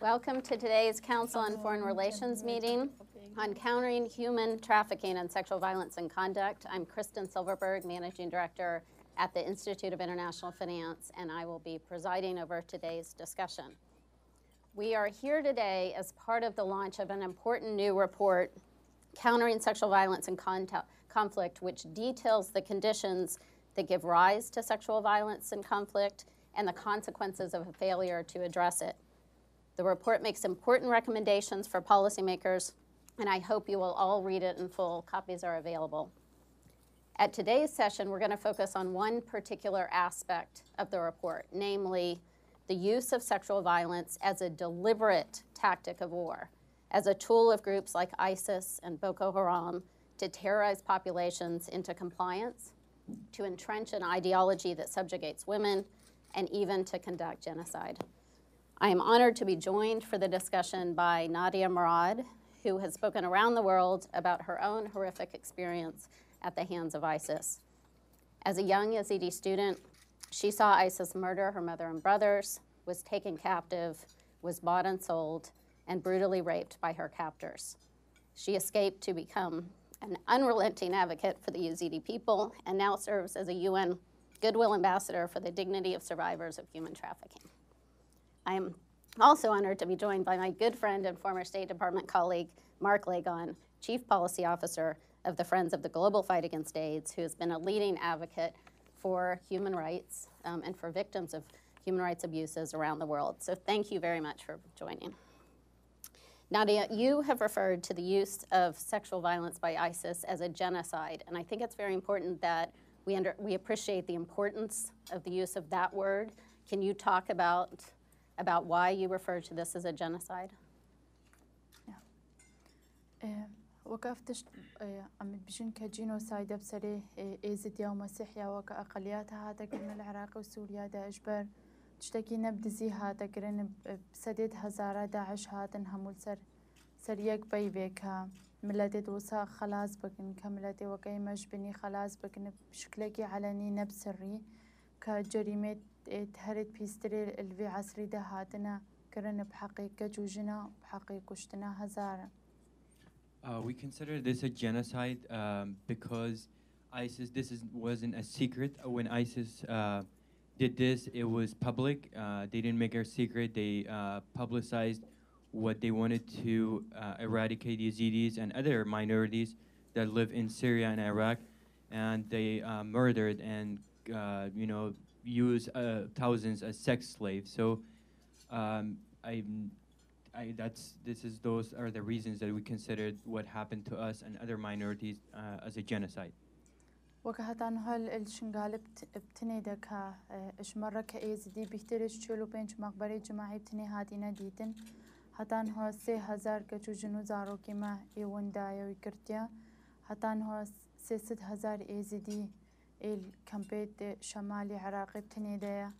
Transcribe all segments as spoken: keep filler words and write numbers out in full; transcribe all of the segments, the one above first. Welcome to today's Council on Foreign Relations meeting on countering human trafficking and sexual violence and conduct. I'm Kristen Silverberg, Managing Director at the Institute of International Finance, and I will be presiding over today's discussion. We are here today as part of the launch of an important new report, Countering Sexual Violence and Conflict, which details the conditions that give rise to sexual violence and conflict and the consequences of a failure to address it. The report makes important recommendations for policymakers, and I hope you will all read it in full. Copies are available. At today's session, we're going to focus on one particular aspect of the report, namely the use of sexual violence as a deliberate tactic of war, as a tool of groups like ISIS and Boko Haram to terrorize populations into compliance, to entrench an ideology that subjugates women, and even to conduct genocide. I am honored to be joined for the discussion by Nadia Murad, who has spoken around the world about her own horrific experience at the hands of ISIS. As a young Yazidi student, she saw ISIS murder her mother and brothers, was taken captive, was bought and sold, and brutally raped by her captors. She escaped to become an unrelenting advocate for the Yazidi people and now serves as a U N Goodwill Ambassador for the dignity of survivors of human trafficking. I am also honored to be joined by my good friend and former State Department colleague, Mark Lagon, Chief Policy Officer of the Friends of the Global Fight Against AIDS, who has been a leading advocate for human rights um, and for victims of human rights abuses around the world. So thank you very much for joining. Nadia, you have referred to the use of sexual violence by ISIS as a genocide, and I think it's very important that we, under, we appreciate the importance of the use of that word. Can you talk about about why you refer to this as a genocide? Yeah. وقفت عم بيشن كجينوسايد بسري إيزيديا ومسيحيا وكأقلياتها تكرن العراق وسوريا دا إجبر تشتكي نبدزيها تكرن بسدد هزارة داعش هاتنها ملسر سريك بيبيكها ملتي وصا خلاص بكن كملتي وكيمش بني خلاص بكن بشكلكي علني نبسري كجريمة تهرد بيستري الفي عصري دهاتنا كرن بحقيقة جوجنا بحقيقة كشتنا هزارة. Uh, we consider this a genocide um, because ISIS, this is, wasn't a secret. When ISIS uh, did this, it was public. Uh, they didn't make it a secret. They uh, publicized what they wanted to uh, eradicate Yazidis and other minorities that live in Syria and Iraq. And they uh, murdered and, uh, you know, used uh, thousands as sex slaves. So um, I'm... I, that's, this is, those are the reasons that we considered what happened to us and other minorities uh, as a genocide. وكهتان هل الشنغال بتني دكا إش مرة كأيزدي بيخترش شلو بينش مقبرة جماعي بتني هادينا ديتن هتان هو سه هزار كتو جنوزارو كما يوان دايو يكرتيا هتان هو سه ست هزار أيزدي الكمبيت شمالي عراقي بتني دايا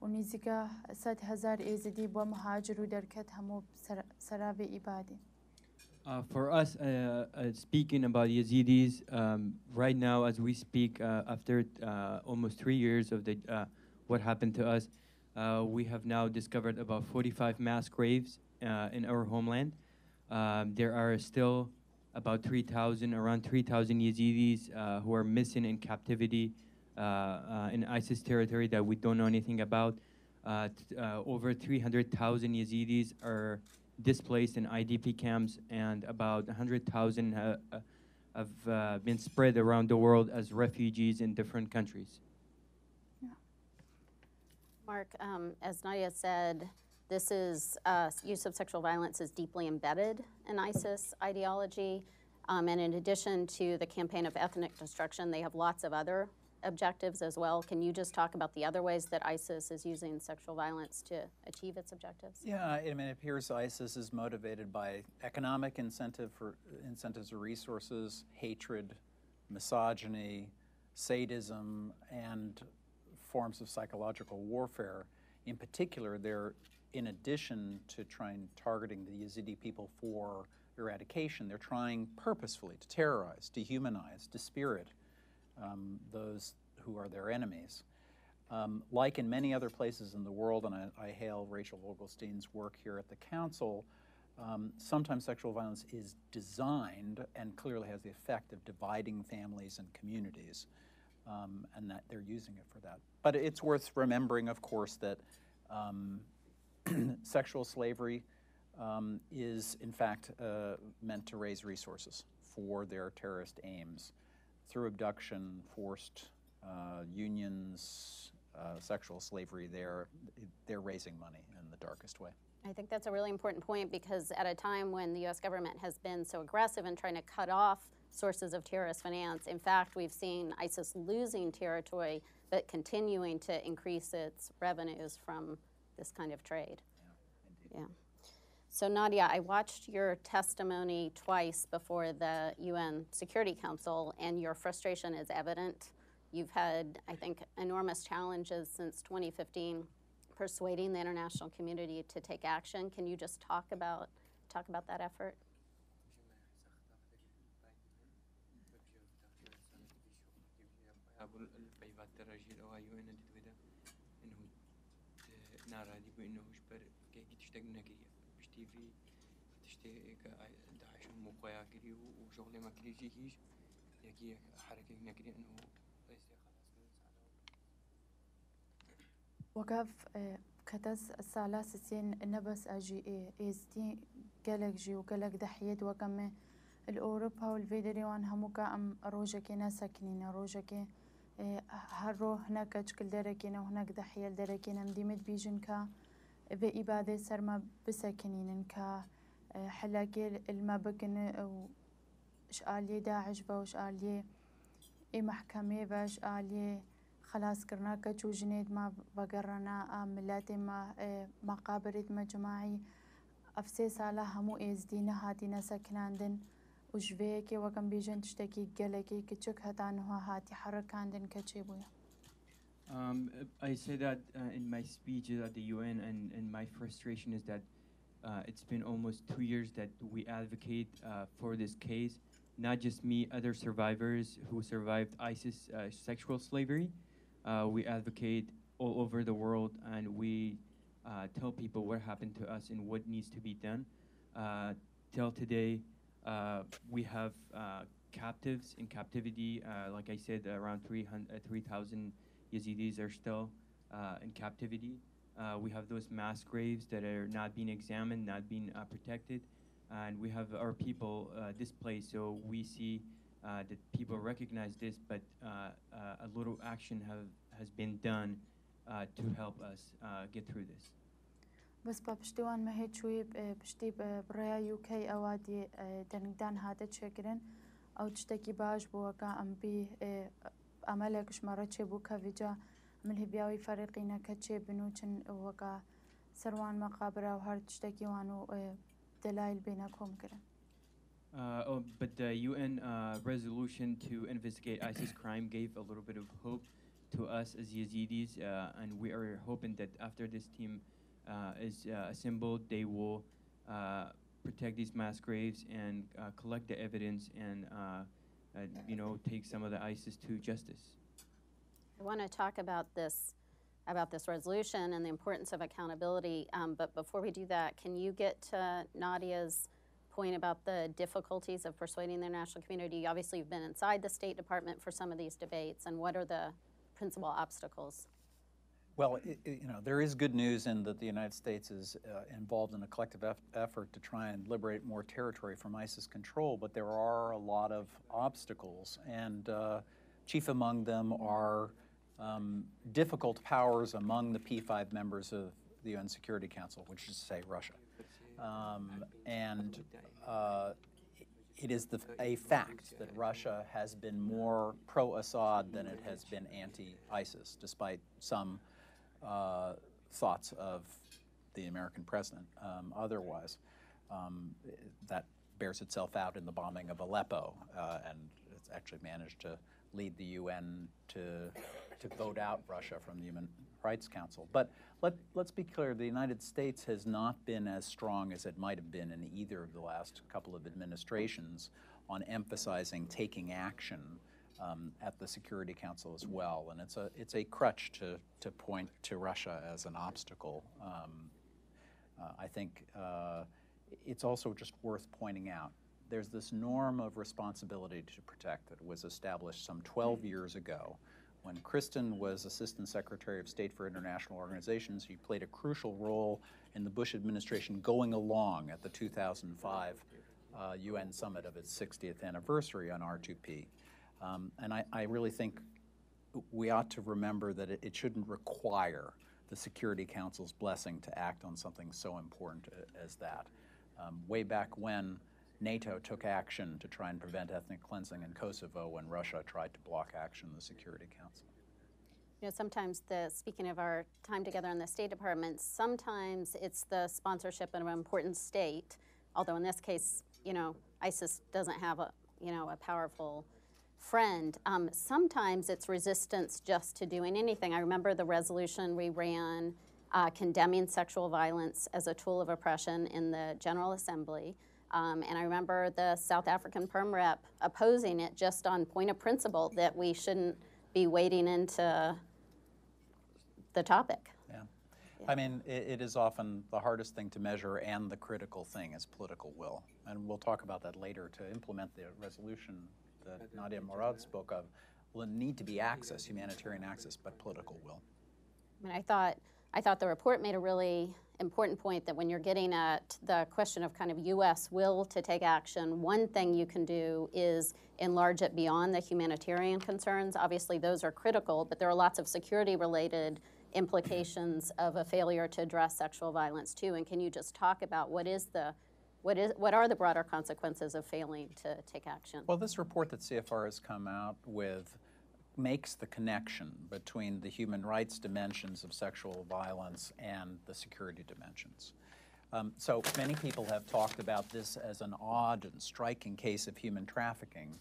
ونزيكا سات هزار إيزدي ومهاجر ودركت همو سراب إبادي. For us, uh, uh, speaking about Yazidis, um, right now as we speak, uh, after uh, almost three years of the, uh, what happened to us, uh, we have now discovered about forty-five mass graves uh, in our homeland. Um, there are still about three thousand, around three thousand Yazidis uh, who are missing in captivity. Uh, uh, in ISIS territory that we don't know anything about. Uh, uh, over three hundred thousand Yazidis are displaced in I D P camps, and about one hundred thousand ha uh, have uh, been spread around the world as refugees in different countries. Yeah. Mark, um, as Nadia said, this is uh, use of sexual violence is deeply embedded in ISIS ideology. Um, and in addition to the campaign of ethnic destruction, they have lots of other objectives as well. Can you just talk about the other ways that ISIS is using sexual violence to achieve its objectives? Yeah, I mean, it appears ISIS is motivated by economic incentive for incentives or resources, hatred, misogyny, sadism, and forms of psychological warfare. In particular, they're, in addition to trying targeting the Yazidi people for eradication, they're trying purposefully to terrorize, dehumanize, dispirit Um, those who are their enemies. Um, like in many other places in the world, and I, I hail Rachel Vogelstein's work here at the Council, um, sometimes sexual violence is designed and clearly has the effect of dividing families and communities, um, and that they're using it for that. But it's worth remembering, of course, that um, sexual slavery um, is, in fact, uh, meant to raise resources for their terrorist aims through abduction, forced uh, unions, Uh, sexual slavery, they're, they're raising money in the darkest way. I think that's a really important point, because at a time when the U S government has been so aggressive in trying to cut off sources of terrorist finance, in fact, we've seen ISIS losing territory but continuing to increase its revenues from this kind of trade. Yeah, indeed. Yeah. So Nadia, I watched your testimony twice before the U N Security Council, and your frustration is evident. You've had, I think, enormous challenges since twenty fifteen persuading the international community to take action. Can you just talk about talk about that effort? وقف كتز السالس سين نبس أجي إيه إزتي قلق جي وقلق دحيد وقمة الأوروبا والفيدريوان هموكا أم روجكي نسكنين روجكي هرو هناك أشكل دركين وهناك دحيل دركين أم ديمت بيجن كا بإبادة سرما بسكنين كا حلاقي الما بكن وشقالي داعش بوشقالي إيه محكمة بشقالي خلاص كرنا كتشو جنيد ما بقرنا ملاتي ما مقابرت مجمعي أفسي سالها مو إزدينا هاتي نسكناندن وجبيكي وقم بيجن تشتكي قلكي كتشك هتانوها هاتي حركاندن كتشيبويا. Um, I say that uh, in my speech at the U N, and, and my frustration is that uh, it's been almost two years that we advocate uh, for this case. Not just me, other survivors who survived ISIS uh, sexual slavery. Uh, we advocate all over the world, and we uh, tell people what happened to us and what needs to be done. Uh, till today, uh, we have uh, captives in captivity. Uh, like I said, around three thousand Yazidis are still uh, in captivity. Uh, we have those mass graves that are not being examined, not being uh, protected. And we have our people uh, displaced, so we see Uh, that people recognize this, but uh, uh, a little action have has been done uh, to help us uh, get through this. بس بابشتوان ما هيتشوي بشتي بريا يو كي أوادي تنقدان هذا شكرًا أو تشتكي باج بوكا أم بي أملاكش مرتشي بوكا فيجا من هبياوي فريقنا كتشي بنوتن وكا سروان مقابرة وهر تشتكي وانو دلائل بينكم كرًا. Uh, oh, but the U N uh, resolution to investigate ISIS crime gave a little bit of hope to us as Yazidis, uh, and we are hoping that after this team uh, is uh, assembled, they will uh, protect these mass graves and uh, collect the evidence and, uh, uh, you know, take some of the ISIS to justice. I want to talk about this, about this resolution and the importance of accountability, um, but before we do that, can you get to Nadia's point about the difficulties of persuading the international community? Obviously, you've been inside the State Department for some of these debates, and what are the principal obstacles? Well, it, it, you know, there is good news in that the United States is uh, involved in a collective eff effort to try and liberate more territory from ISIS control, but there are a lot of obstacles, and uh, chief among them are um, difficult powers among the P five members of the U N Security Council, which is, say, Russia. Um, and uh, it is the, a fact that Russia has been more pro-Assad than it has been anti-ISIS, despite some uh, thoughts of the American president. Um, otherwise, um, that bears itself out in the bombing of Aleppo, uh, and it's actually managed to lead the U N to to vote out Russia from the Human Rights Council. But let, let's be clear, the United States has not been as strong as it might have been in either of the last couple of administrations on emphasizing taking action um, at the Security Council as well. And it's a it's a crutch to to point to Russia as an obstacle. Um, uh, I think uh, it's also just worth pointing out. There's this norm of responsibility to protect that was established some twelve years ago. When Kristen was Assistant Secretary of State for International Organizations, she played a crucial role in the Bush administration going along at the two thousand five uh, U N summit of its sixtieth anniversary on R two P. Um, and I, I really think we ought to remember that it, it shouldn't require the Security Council's blessing to act on something so important as that. Um, way back when, NATO took action to try and prevent ethnic cleansing in Kosovo when Russia tried to block action in the Security Council. You know, sometimes, the, speaking of our time together in the State Department, sometimes it's the sponsorship of an important state, although in this case, you know, ISIS doesn't have a, you know, a powerful friend. Um, sometimes it's resistance just to doing anything. I remember the resolution we ran uh, condemning sexual violence as a tool of oppression in the General Assembly. Um, and I remember the South African perm rep opposing it just on point of principle that we shouldn't be wading into the topic. Yeah. yeah. I mean, it, it is often the hardest thing to measure, and the critical thing is political will. And we'll talk about that later. To implement the resolution that Nadia Murad spoke of, will need to be access, humanitarian access, but political will. I mean, I thought, I thought the report made a really important point that when you're getting at the question of kind of U S will to take action, one thing you can do is enlarge it beyond the humanitarian concerns. Obviously, those are critical, but there are lots of security-related implications of a failure to address sexual violence too. And can you just talk about what is the, what is, what are the broader consequences of failing to take action? Well, this report that C F R has come out with makes the connection between the human rights dimensions of sexual violence and the security dimensions. Um, so many people have talked about this as an odd and striking case of human trafficking.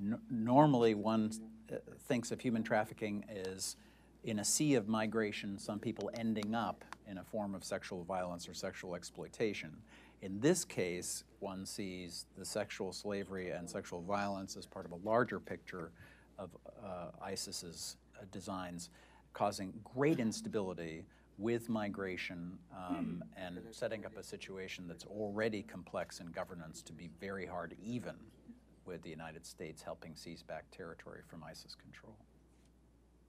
N- normally one uh, thinks of human trafficking as in a sea of migration, some people ending up in a form of sexual violence or sexual exploitation. In this case, one sees the sexual slavery and sexual violence as part of a larger picture of uh, ISIS's uh, designs, causing great instability with migration um, and setting up a situation that's already complex in governance to be very hard, even with the United States helping seize back territory from ISIS control.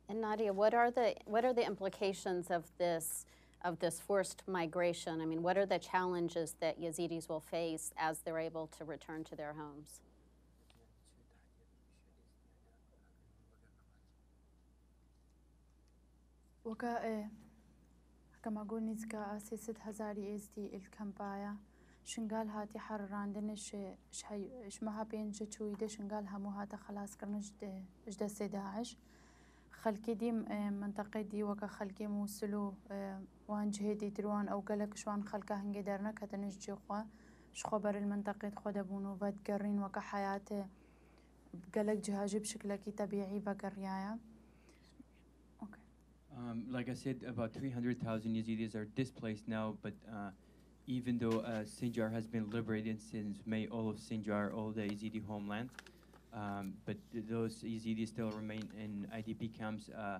And Nadia, what are the what are the implications of this of this forced migration? I mean, what are the challenges that Yazidis will face as they're able to return to their homes? وكا كما قولنيز كا أساسة هزاري إزدي الكمبايا شنقال هاتي حراندن ش شحي شمها بين جتويدة شنقال همو هاتا خلاص كرنش د جدس داعش خلكي دي منطقة دي وكا خلكي موصلو وان جهدي دروان أو قالك شوان خلكا هنقدرنا كتنش جوا شخبر المنطقة خدبونو بد قرين وكا حياته قالك جهاجي بشكلكي طبيعي بقريايا. Um, like I said, about three hundred thousand Yazidis are displaced now, but uh, even though uh, Sinjar has been liberated since May, all of Sinjar, all the Yazidi homeland, um, but those Yazidis still remain in I D P camps. Uh,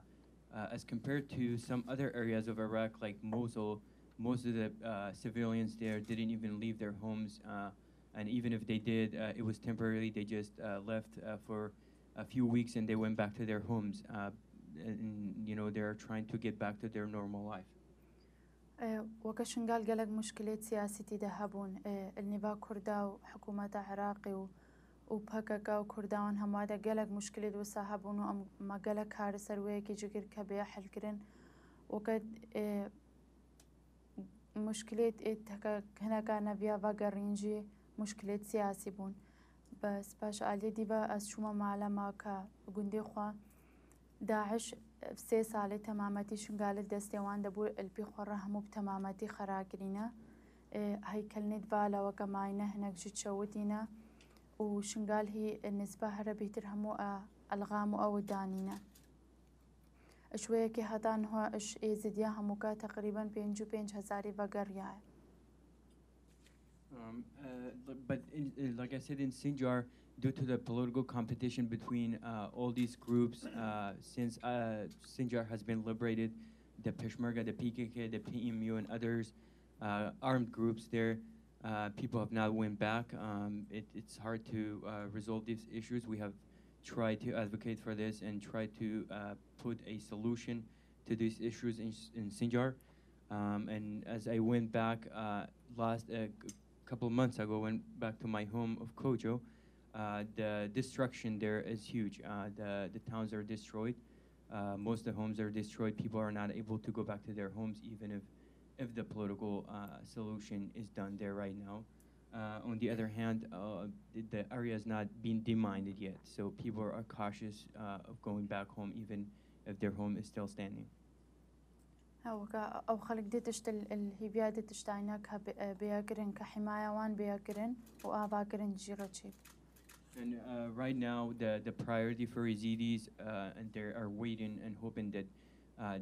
uh, as compared to some other areas of Iraq, like Mosul, most of the uh, civilians there didn't even leave their homes, uh, and even if they did, uh, it was temporarily. They just uh, left uh, for a few weeks and they went back to their homes. Uh, And, you know, they're trying to get back to their normal life. وكشنقال قالك مشكلة سياسية تذهبون النبا كردا وحكومة عراقي وبهككا وكرداون هم هذا قالك مشكلة وساهبون وأم ما قالك هارسر ويكي جكر كبيع حلكرن وقد مشكلة هنا كان بيا فقرينجي مشكلة سياسية بون بس باش على ديبا أشوما معلمة كا جندي خوا داعش سه ساله تمامتی شنگال دستیوان دبو البی خوره همو بتمامتی خراکرینا هیکل ندوالا و کماینه هنگ جد شودینا و شنگال هی نسبه هر بهتر همو الغام او دانینا شویه که هدان ها اش ایزدیا همو که تقریبا پینجو پینج هزاری و گریه Um, uh, but in, uh, like I said, in Sinjar, due to the political competition between uh, all these groups, uh, since uh, Sinjar has been liberated, the Peshmerga, the P K K, the P M U, and others, uh, armed groups there, uh, people have not went back. Um, it, it's hard to uh, resolve these issues. We have tried to advocate for this and try to uh, put a solution to these issues in, in Sinjar. Um, and as I went back uh, last uh, couple months ago, went back to my home of Kojo, uh, the destruction there is huge. Uh, the, the towns are destroyed. Uh, most of the homes are destroyed. People are not able to go back to their homes, even if, if the political uh, solution is done there right now. Uh, on the other hand, uh, the, the area has not been demined yet, so people are cautious uh, of going back home, even if their home is still standing. أو خلق دي تشتل الهبيا دي تشتايناكها بياكرن كحماية وان بياكرن وآباكرن جيروتشيب. And uh, right now, the, the priority for Yazidis, uh, and they are waiting and hoping that uh,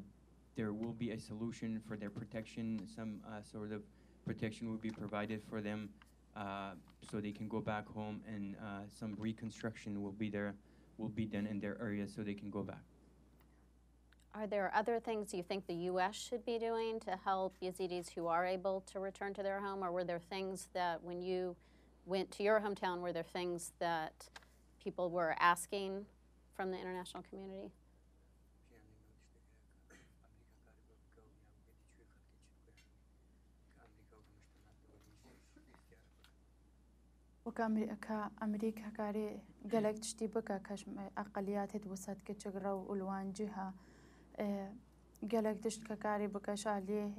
there will be a solution for their protection. Some uh, sort of protection will be provided for them uh, so they can go back home, and uh, some reconstruction will be there, will be done in their area so they can go back. Are there other things you think the U S should be doing to help Yazidis who are able to return to their home, or were there things that when you went to your hometown, were there things that people were asking from the international community? وكأمريكا أمريكا كاري قالك تشتي بكا كش أقليات هتوسط كتجرا والوان جها قالك تشتك كاري بكا شاليه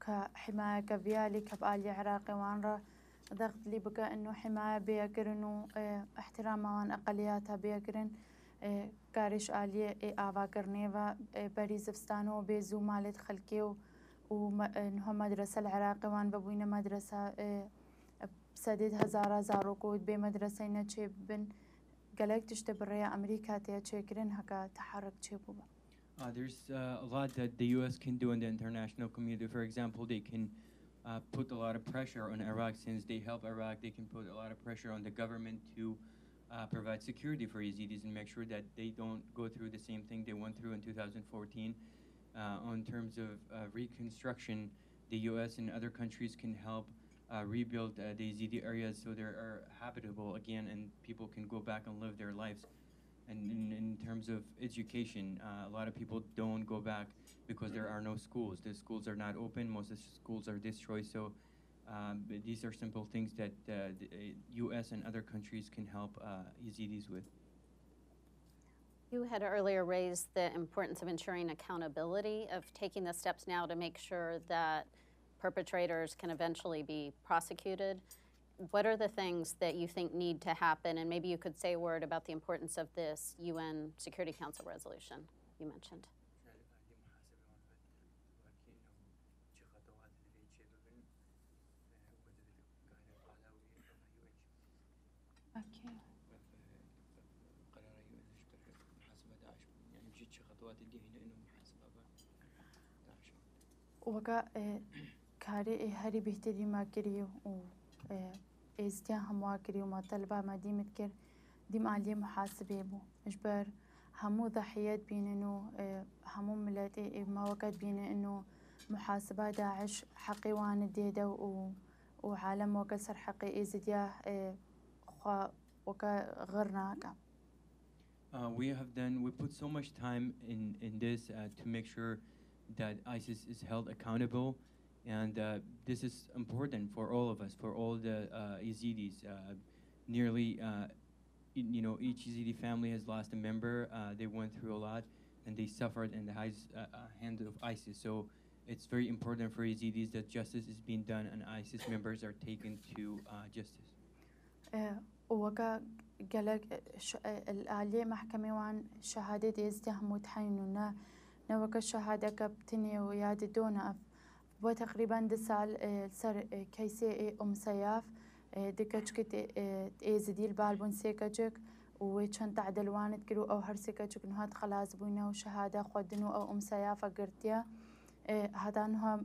كحماية كبيالي كبالي عراقي وانرا ضغط لي بكا إنه حماية بيقرنوا احترام وان أقلياتها بيقرن كاريش آلية أفاكرنيفا بريزفستانو بيزو مالت خلكيو وإنهم مدرسة العراقي وان بابوينا مدرسة سدد هزارة زارو كود بمدرسينا تشيبن قالك تشتبريا أمريكا تيتشيكرن هكا تحرك تشيبوبا. There's uh, a lot that the U S can do in the international community. For example, they can uh, put a lot of pressure on Iraq. Since they help Iraq, they can put a lot of pressure on the government to uh, provide security for Yazidis and make sure that they don't go through the same thing they went through in two thousand fourteen. Uh, on terms of uh, reconstruction, the U S and other countries can help Uh, rebuild uh, the Yazidi areas so they are habitable again and people can go back and live their lives. And in, in terms of education, uh, a lot of people don't go back because there are no schools. The schools are not open, most of the schools are destroyed. So um, these are simple things that uh, the U S and other countries can help uh, Yazidis with. You had earlier raised the importance of ensuring accountability, of taking the steps now to make sure that perpetrators can eventually be prosecuted. What are the things that you think need to happen? And maybe you could say a word about the importance of this U N Security Council resolution you mentioned. Okay. كاري هاري بيهتدي ما كريو و إزدياها ما كريو ما طلبة ما دي متكر دي معلي محاسبة بو مجبر همو ضحيات بين إنه همو ملاتي ما وقت بين إنه محاسبة داعش حقي وان الديدة و وعالم وقت صار حقي إزدياه خا وكا غرناك. We have done. We put so much time in in this uh, to make sure that ISIS is held accountable. And uh, this is important for all of us, for all the uh, Yazidis. Uh, nearly, uh, you know, each Yazidi family has lost a member. Uh, they went through a lot, and they suffered in the uh, hands of ISIS. So it's very important for Yazidis that justice is being done, and ISIS members are taken to uh, justice. وقع قالك الآلية محكمة وان شهادة يزده متحينونا نوقع الشهادة كابتني وياد دونا. وتقريباً دسال سر كيسي أم سياف دكتشكت إزدي البالبون سكتشك ويشان تعدلوان تكرو أو هرسكتشك نهاد خلاص بينه وشهادة خدنو أو أم سياف قرتيا هذا نها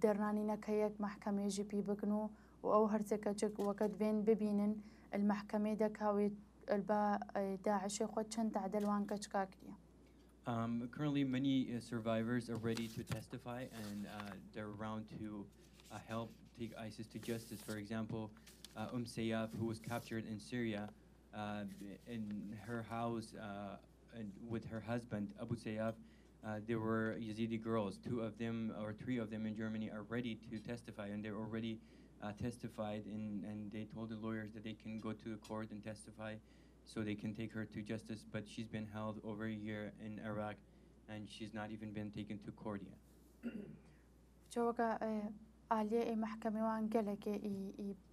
درانينا كيك محكمة جي بي بكنو وأو هرتكا جك وقت بين ببينن المحكمة دكاوي البا داعش خود شن تعدل وان كشكاكلي. Um, currently, many uh, survivors are ready to testify, and uh, they're around to uh, help take ISIS to justice. For example, uh, Umm Sayyaf, who was captured in Syria, uh, in her house uh, and with her husband, Abu Sayyaf, uh, there were Yazidi girls. Two of them, or three of them in Germany, are ready to testify, and they're already uh, testified, in, and they told the lawyers that they can go to the court and testify, so they can take her to justice, but she's been held over a year in Iraq, and she's not even been taken to court yet. جوكا آلية محكمة وان قالك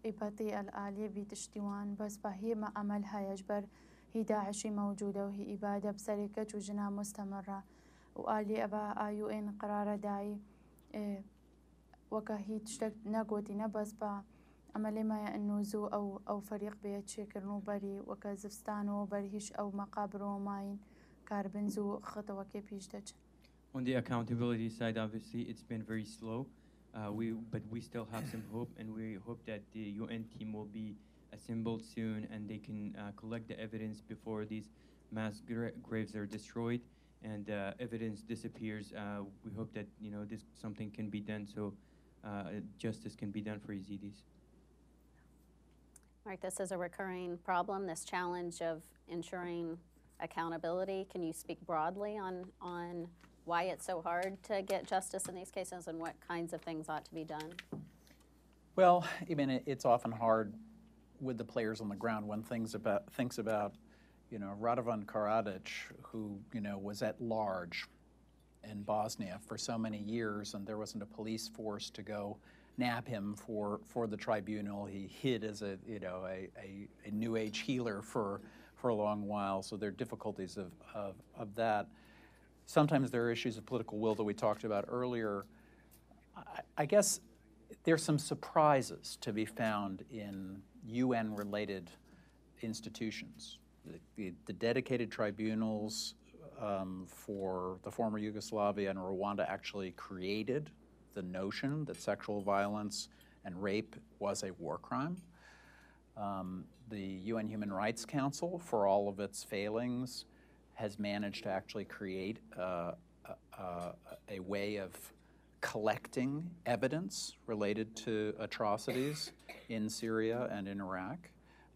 إبطي الآلية بتشتوان بس بهي ما عملها يجبر هي داعشي موجودة وهي إبادة بسرقة وجناة مستمرة وآلية أبا آيو إن قرار داعي وكا هي تشتك نقوتي نبس با عملي ما إنوزو أو أو فريق بيتشكرنو بري وكازفستانو بريش أو مقابرو ماين كاربنزو خطوة كيبيجتش. On the accountability side, obviously it's been very slow. Uh, we but we still have some hope, and we hope that the U N team will be assembled soon, and they can uh, collect the evidence before these mass gra graves are destroyed and uh, evidence disappears. Uh, we hope that you know this something can be done, so uh, justice can be done for Yazidis. Mark, this is a recurring problem, this challenge of ensuring accountability. Can you speak broadly on, on why it's so hard to get justice in these cases and what kinds of things ought to be done? Well, I mean, it's often hard with the players on the ground. One thinks about, thinks about you know, Radovan Karadzic, who, you know, was at large in Bosnia for so many years, and there wasn't a police force to go nab him for, for the tribunal. He hid as a, you know, a, a, a new age healer for, for a long while, so there are difficulties of, of, of that. Sometimes there are issues of political will that we talked about earlier. I, I guess there's some surprises to be found in U N-related institutions. The, the, the dedicated tribunals um, for the former Yugoslavia and Rwanda actually created the notion that sexual violence and rape was a war crime. Um, the U N Human Rights Council, for all of its failings, has managed to actually create uh, a, a, a way of collecting evidence related to atrocities in Syria and in Iraq.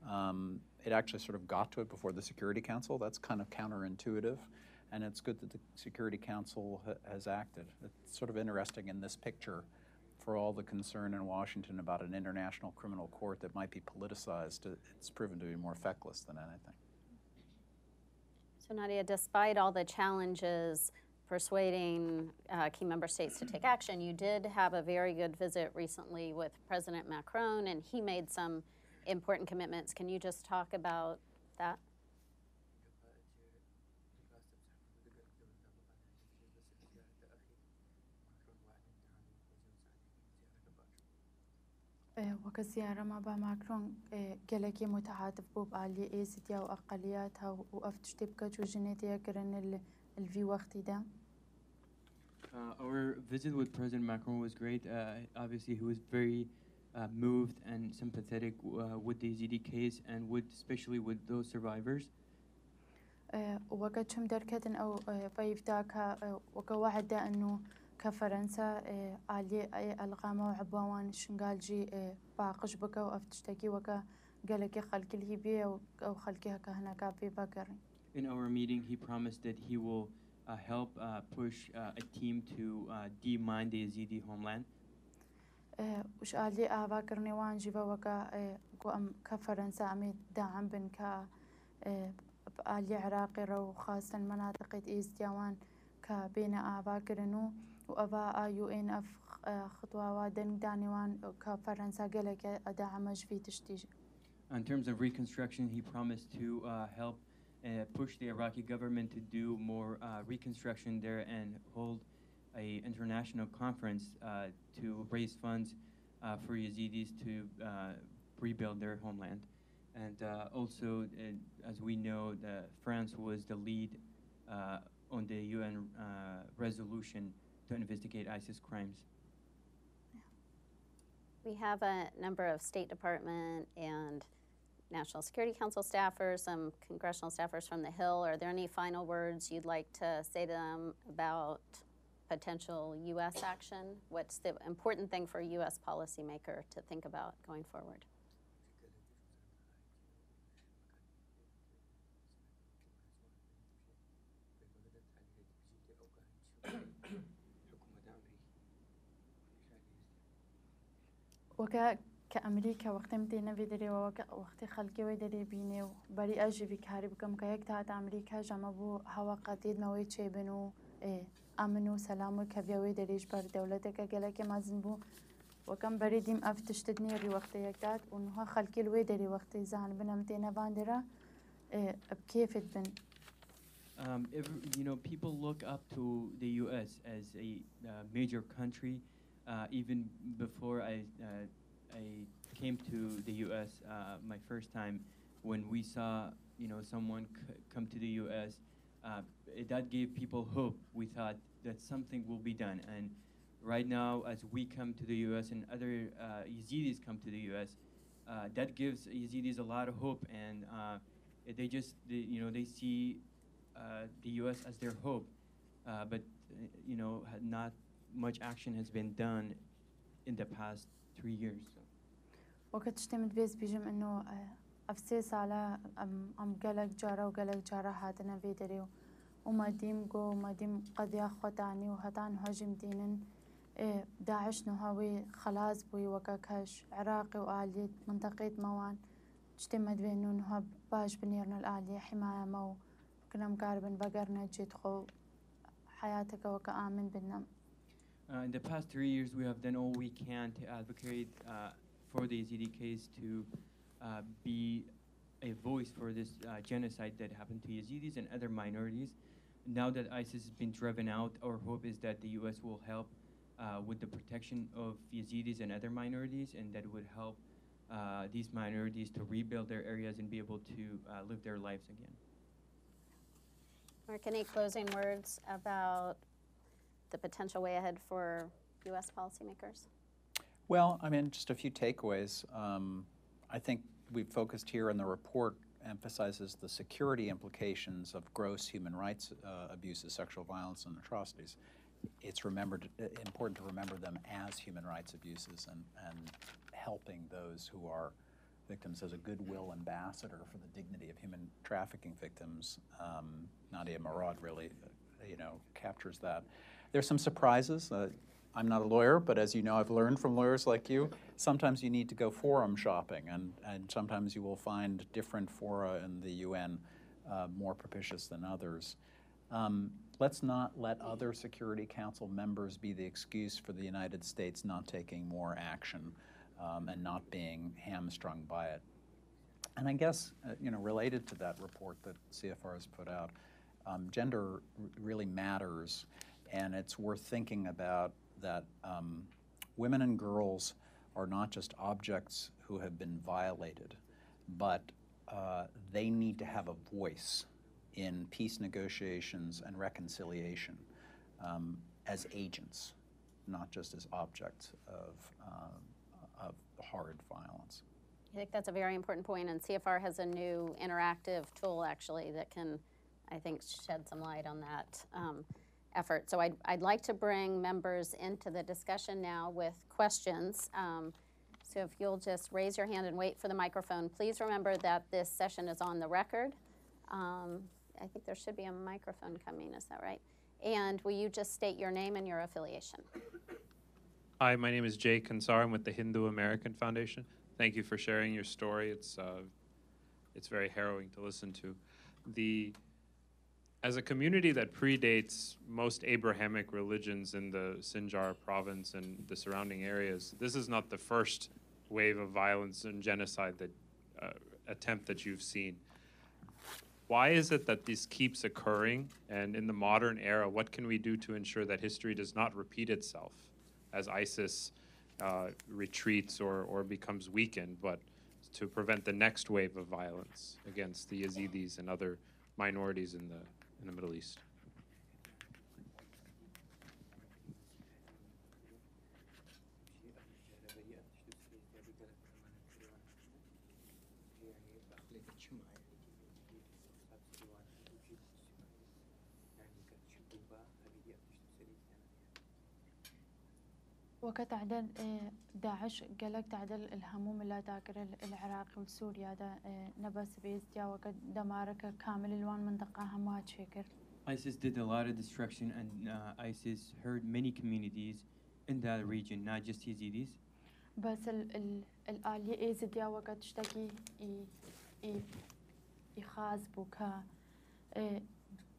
Um, it actually sort of got to it before the Security Council. That's kind of counterintuitive. And it's good that the Security Council ha has acted. It's sort of interesting in this picture, for all the concern in Washington about an international criminal court that might be politicized, it's proven to be more feckless than anything. So Nadia, despite all the challenges persuading uh, key member states to take action, you did have a very good visit recently with President Macron, and he made some important commitments. Can you just talk about that? وكزيارة ما با ماكرون قالك متعاطف بوب على إيزيديا وأقلياتها وأفتشتبكة وجناتيا كرن الفي وقتي دا. Our visit with President Macron was great. Uh, obviously, he was very uh, moved and sympathetic uh, with the Yazidi case and with, especially with those survivors. وقت شم دركتن أو فيفتاك وكواحد دا إنه كفرنسا علي القامة وعبوان شنقالجي باقش بكا وأفتشتكي وكا قالك خلك الهبية أو خلكها كهنا كابي بكر. In our meeting, he promised that he will uh, help uh, push uh, a team to uh, demine the Yazidi homeland. وش علي أبكر نوان جبا وكا قام كفرنسا عميد دعم بن كا علي عراقي رو خاصة مناطق إيست يوان كبين أبكرنو. وأبا آيو إن أف خطوة ودن دانيوان كفرنسا قالك أدعمج في تشتيج. In terms of reconstruction, he promised to uh, help uh, push the Iraqi government to do more uh, reconstruction there and hold a international conference uh, to raise funds uh, for Yazidis to uh, rebuild their homeland. And uh, also, uh, as we know, the France was the lead uh, on the U N uh, resolution to investigate ISIS crimes. We have a number of State Department and National Security Council staffers, some congressional staffers from the Hill. Are there any final words you'd like to say to them about potential U S action? What's the important thing for a U S policymaker to think about going forward? وكا كأمريكا وقت متي نبيدري ووقت خلقي ويدري بيني وبري أجي بكهاري بكم كيك تهات أمريكا جمبو هوا قديد ما ويتشي بنو أمنو سلامو كبيا ويدريش بار دولتك أجلك ما زنبو وكم بريديم أفتشتني ري وقت يكتات ونها خلقي الويدري وقت زان بنمتي نباندرا بكيفت بن. Um, if, you know, people look up to the U S as a uh, major country. Uh, even before I, uh, I came to the U S Uh, my first time, when we saw, you know, someone c come to the U S, uh, that gave people hope. We thought that something will be done. And right now, as we come to the U S and other uh, Yazidis come to the U S, uh, that gives Yazidis a lot of hope. And uh, they just, they, you know, they see uh, the U S as their hope. Uh, but, uh, you know, had not much action has been done in the past three years. وقت شتمت بيز بيجم إنه أفسيس على أم أم قلق جارة وقلق جارة هاتنا فيدريو وما ديم جو وما ديم قد ياخداني وهتان هجم دينن داعش نهوي خلاص بوي وكاكش عراقي وآلي منطقة موان شتمت بينه إنه باج بنيرنا الآلي حماية مو كلام قاربن بقرنا جد خو حياتك وكآمن بالنم. Uh, in the past three years, we have done all we can to advocate uh, for the Yazidi case to uh, be a voice for this uh, genocide that happened to Yazidis and other minorities. Now that ISIS has been driven out, our hope is that the U S will help uh, with the protection of Yazidis and other minorities, and that it would help uh, these minorities to rebuild their areas and be able to uh, live their lives again. Mark, any closing words about the potential way ahead for U S policymakers? Well, I mean, just a few takeaways. Um, I think we've focused here on the report emphasizes the security implications of gross human rights uh, abuses, sexual violence, and atrocities. It's remembered, uh, important to remember them as human rights abuses and, and helping those who are victims as a goodwill ambassador for the dignity of human trafficking victims. Um, Nadia Murad really uh, you know, captures that. There's some surprises. Uh, I'm not a lawyer, but as you know, I've learned from lawyers like you, sometimes you need to go forum shopping, and, and sometimes you will find different fora in the U N uh, more propitious than others. Um, let's not let other Security Council members be the excuse for the United States not taking more action um, and not being hamstrung by it. And I guess, uh, you know, related to that report that C F R has put out, Um, gender r really matters, and it's worth thinking about that um, women and girls are not just objects who have been violated, but uh, they need to have a voice in peace negotiations and reconciliation um, as agents, not just as objects of, uh, of hard violence. I think that's a very important point, and C F R has a new interactive tool, actually, that can, I think, shed some light on that um, effort. So I'd, I'd like to bring members into the discussion now with questions. Um, so if you'll just raise your hand and wait for the microphone. Please remember that this session is on the record. Um, I think there should be a microphone coming, is that right? And will you just state your name and your affiliation? Hi, my name is Jay Kansar. I'm with the Hindu American Foundation. Thank you for sharing your story. It's, uh, it's very harrowing to listen to. The As a community that predates most Abrahamic religions in the Sinjar province and the surrounding areas, this is not the first wave of violence and genocide that uh, attempt that you've seen. Why is it that this keeps occurring? And in the modern era, what can we do to ensure that history does not repeat itself as ISIS uh, retreats or, or becomes weakened, but to prevent the next wave of violence against the Yazidis and other minorities in the in the Middle East? وقت عدل داعش قالك تعدل الهموم اللي تاكر العراق والسوريا دا نبس بيزديا وقت دمارك كامل الوان منطقة همها تشكر. ISIS did a lot of destruction and uh, ISIS hurt many communities in that region, not just Yazidis. بس ال الآلية إزديا وقت اشتكي يخاز بوكا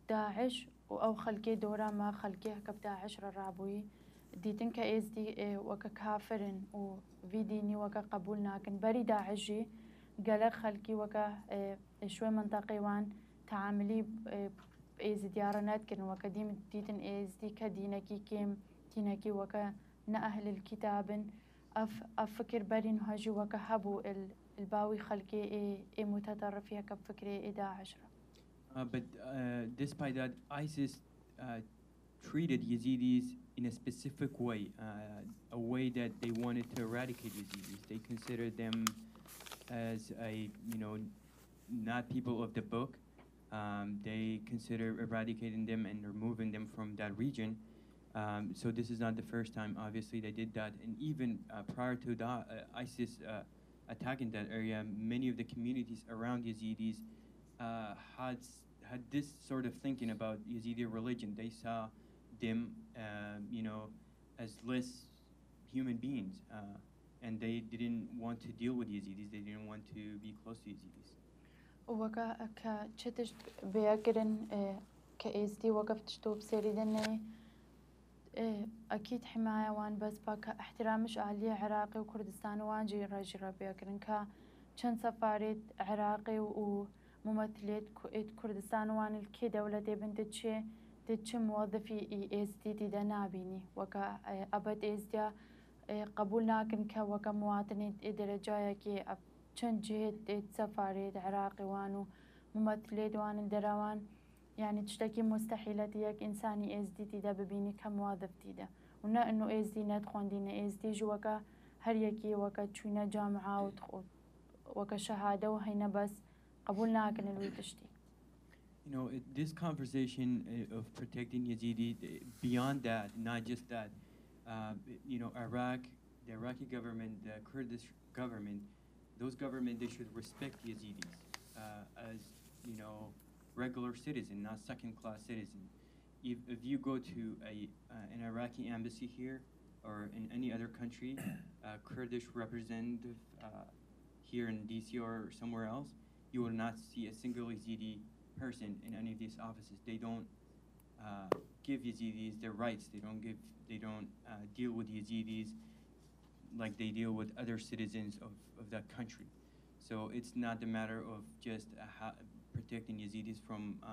داعش أو خلقي دورة ما خلقيها كبداعش رابوي. ديتنك إزدي وككافرن وفيديني وكقبولنا كن بري داعشي قلق خلقي وكا شوي منطقي وان تعاملي بإزديارنات كن وكديم ديتن إزدي كدينكي كيم دينكي وكا نأهل الكتابن أف أفكر بري نهاجي وكهبو الباوي خلقي إيه إيه متطرفيها كفكري إيه داعش. Uh, but uh, despite that, ISIS uh, treated Yazidis in a specific way, uh, a way that they wanted to eradicate Yazidis. They considered them as a, you know, not people of the book. Um, they consider eradicating them and removing them from that region. Um, so this is not the first time, obviously, they did that. And even uh, prior to that, uh, ISIS uh, attacking that area, many of the communities around Yazidis uh, had had this sort of thinking about Yazidi religion. They saw them, uh, you know, as less human beings, uh, and they didn't want to deal with Yazidis. They didn't want to be close to Yazidis. وكا كا تشتش بياكرن كيزدي وقفت شتوب سيريدني أكيد حماية وان بس باك احترامش أهلية عراقي وكردستان وان جي راجرة بياكرن كا شن سفارة عراقي و ممثلية كردستان وان الكي دولة بنت تشي تشي موظفي اي اس دي تدا نابيني وكا ابد اس دي قبولنا كنكا وكا مواطني درجايا كي شن جهة سفارة عراقي وانو ممثلية وان الدراوان يعني تشتكي مستحيلة ياك انساني اس دي تدا ببيني كموظف تدا ونا انه اس دي ندخون دينا اس دي جوكا هر يكي وكا تشوينا جامعة وكا شهادة وهينا بس You know, it, this conversation of protecting Yazidi, beyond that, not just that, uh, you know, Iraq, the Iraqi government, the Kurdish government, those governments, they should respect Yazidis uh, as, you know, regular citizens, not second-class citizens. If, if you go to a, uh, an Iraqi embassy here or in any other country, a Kurdish representative uh, here in D C or somewhere else, you will not see a single Yazidi person in any of these offices. They don't uh, give Yazidis their rights. They don't give. They don't uh, deal with Yazidis like they deal with other citizens of, of that country. So it's not a matter of just uh, protecting Yazidis from uh,